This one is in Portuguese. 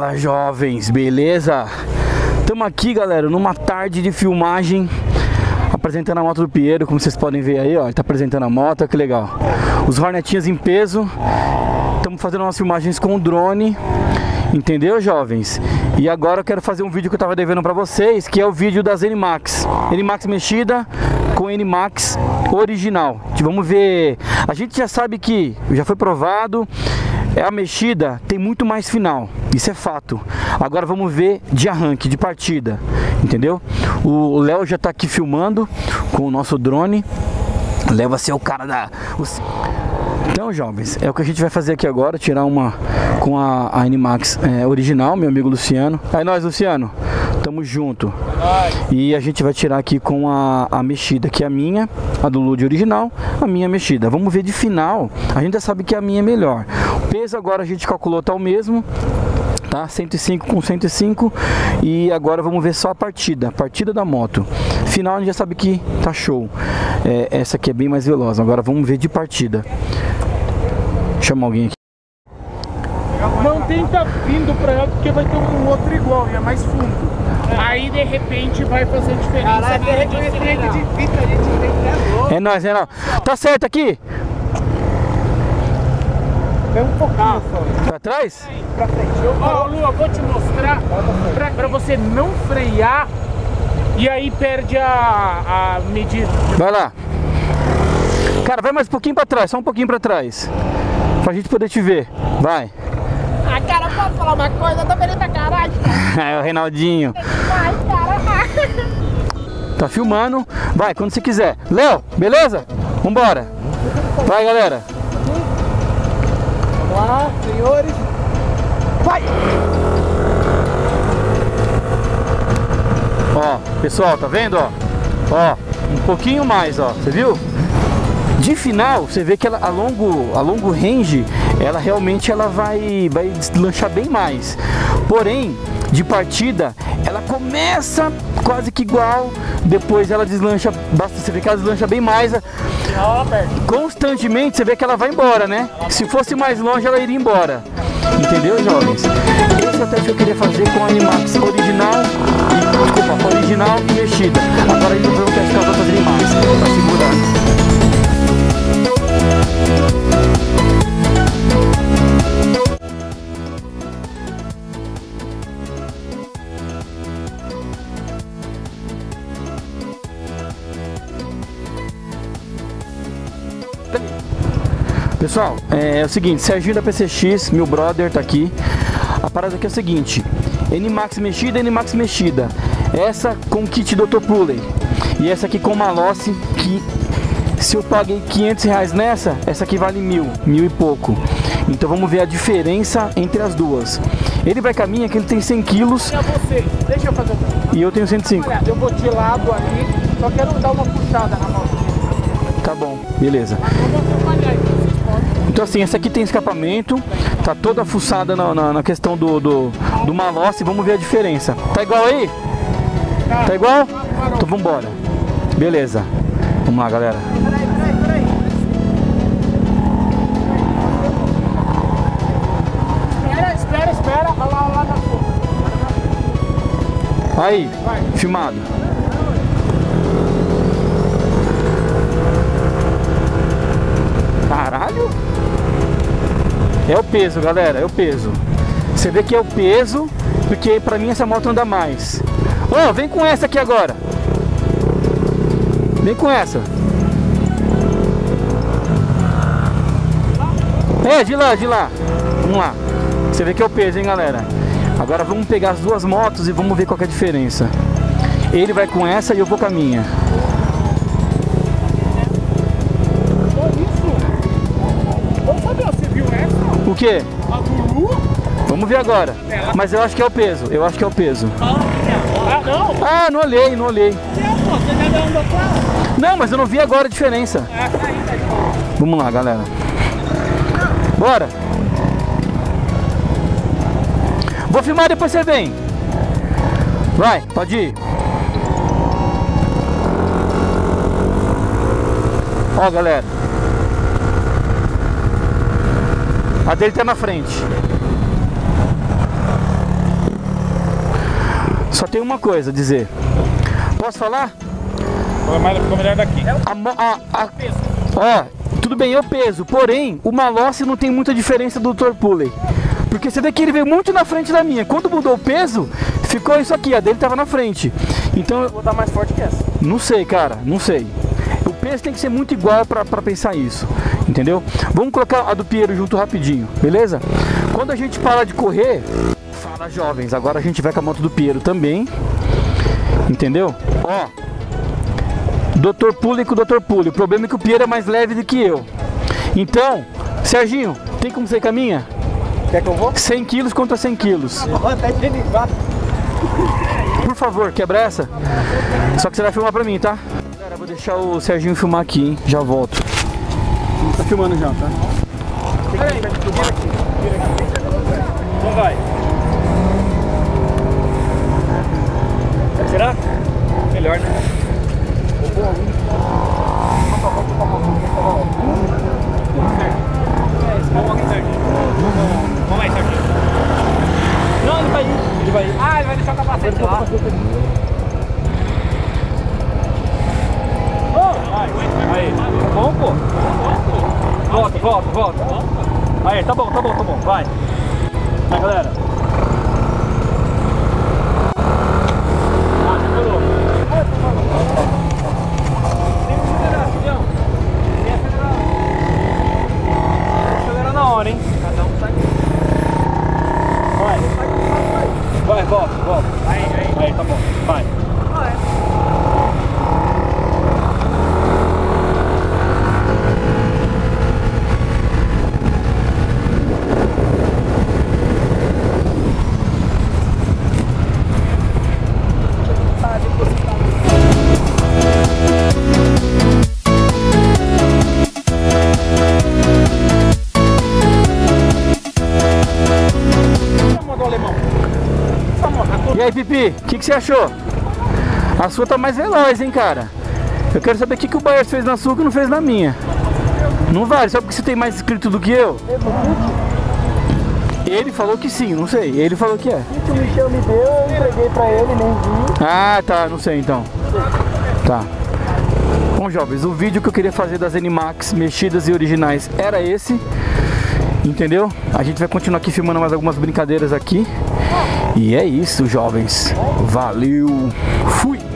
Fala, jovens, beleza? Estamos aqui, galera, numa tarde de filmagem, apresentando a moto do Piero, como vocês podem ver aí, ó, ele tá apresentando a moto, que legal. Os hornetinhas em peso, estamos fazendo umas filmagens com o drone, entendeu, jovens? E agora eu quero fazer um vídeo que eu tava devendo pra vocês, que é o vídeo das NMAX. NMAX mexida com NMAX original. Vamos ver, a gente já sabe que já foi provado, a mexida tem muito mais final, isso é fato. Agora vamos ver de arranque, de partida, entendeu? O Léo já tá aqui filmando com o nosso drone. Léo vai ser o cara da... Então, jovens, é o que a gente vai fazer aqui agora, tirar uma com a NMAX original, meu amigo Luciano. Aí nós, Luciano, tamo junto. E a gente vai tirar aqui com a mexida, que é a minha, a do Lude original, a minha mexida. Vamos ver de final, a gente já sabe que a minha é melhor. O peso agora a gente calculou tá o mesmo, tá? 105 com 105. E agora vamos ver só a partida da moto. Final a gente já sabe que tá show. É, essa aqui é bem mais veloz, agora vamos ver de partida. Chama alguém aqui. Não tenta vindo pra ela porque vai ter um outro igual e é mais fundo. É. Aí de repente vai fazer diferença. Caraca, de fita, a gente tem que é nóis, é nóis. Tá certo aqui? Vem um pouquinho só. Pra trás? Pra frente. Ó, Lu, eu vou te mostrar pra você não frear e aí perde a medida. Vai lá. Cara, vai mais um pouquinho pra trás, só um pouquinho pra trás. Pra gente poder te ver, vai. Ah, cara, posso falar uma coisa? Eu tô vendo pra caralho. É o Reinaldinho. Vai, cara. Tá filmando. Vai, quando você quiser. Léo, beleza? Vambora. Vai, galera. Vamos lá, senhores. Vai! Ó, pessoal, tá vendo, ó? Ó, um pouquinho mais, ó. Você viu? De final, você vê que ela, a longo range, ela realmente ela vai deslanchar bem mais. Porém, de partida, ela começa quase que igual, depois ela deslancha, você vê que ela deslancha bem mais. Constantemente, você vê que ela vai embora, né? Se fosse mais longe, ela iria embora. Entendeu, jovens? Esse é o teste que eu queria fazer com a NMAX original, e mexida. Agora a gente vai testar as outras NMAX, pra segurar. Pessoal, é o seguinte, Serginho da PCX, meu brother, tá aqui. A parada aqui é o seguinte: NMAX mexida, essa com kit Dr. Pulley e essa aqui com Malossi, que se eu paguei 500 reais nessa, essa aqui vale 1.000 e pouco. Então vamos ver a diferença entre as duas. Ele vai com a minha, que ele tem 100 quilos. Deixa eu fazer o... E eu tenho 105. Eu vou de lado ali, só quero dar uma puxada na mão. Tá bom, beleza. Então assim, essa aqui tem escapamento, tá toda fuçada na questão do Malossi. Vamos ver a diferença. Tá igual aí? Tá igual? Então vamos embora. Beleza. Vamos lá, galera. Peraí. Espera. Olha lá na foto. Aí, vai. Filmado. Caralho! É o peso, galera, é o peso. Você vê que é o peso, porque pra mim essa moto anda mais. Ó, vem com essa aqui agora. Vem com essa. É, de lá. Vamos lá. Você vê que é o peso, hein, galera. Agora vamos pegar as duas motos e vamos ver qual é a diferença. Ele vai com essa e eu vou com a minha. O que? Vamos ver agora. Mas eu acho que é o peso. Ah, não olhei. Não, mas eu não vi agora a diferença. Vamos lá, galera. Bora. Vou filmar, depois você vem. Vai, pode ir. Ó, galera. A dele tá na frente. Só tem uma coisa a dizer. Posso falar? Ficou melhor daqui. Tudo bem, eu peso. Porém, o Malossi não tem muita diferença do Dr. Pulley. Porque você vê que ele veio muito na frente da minha. Quando mudou o peso, ficou isso aqui. A dele tava na frente. Então eu vou dar mais forte que essa. Não sei, cara. Não sei. O peso tem que ser muito igual pra pensar isso. Entendeu? Vamos colocar a do Piero junto rapidinho. Beleza? Quando a gente parar de correr... Fala, jovens. Agora a gente vai com a moto do Piero também. Entendeu? Ó. Dr. Pulley com o Dr. Pulley. O problema é que o Piero é mais leve do que eu. Então, Serginho, tem como você caminha? Quer que eu vou? 100 quilos contra 100 quilos. Por favor, quebra essa. Só que você vai filmar pra mim, tá? Cara, eu vou deixar o Serginho filmar aqui, hein? Já volto. Tá filmando já, tá? Peraí, então vai. Quer tirar? Melhor, né? Vamos aí, Serginho. Não, ele vai ir. Ele vai ir. Ah, ele vai deixar o capacete lá. Aí, tá bom, pô? Volta. Aí, tá bom. Vai. Vai, galera. E aí, Pipi, o que você achou? A sua tá mais veloz, hein, cara? Eu quero saber o que o Baier fez na sua que não fez na minha. Não vale, só porque você tem mais inscrito do que eu? Ele falou que sim, não sei. Ele falou que é. O que o Michel me deu, eu entreguei pra ele, nem vi. Ah, tá, não sei então. Tá. Bom, jovens, o vídeo que eu queria fazer das NMAX mexidas e originais era esse. Entendeu? A gente vai continuar aqui filmando mais algumas brincadeiras aqui. E é isso, jovens. Valeu. Fui.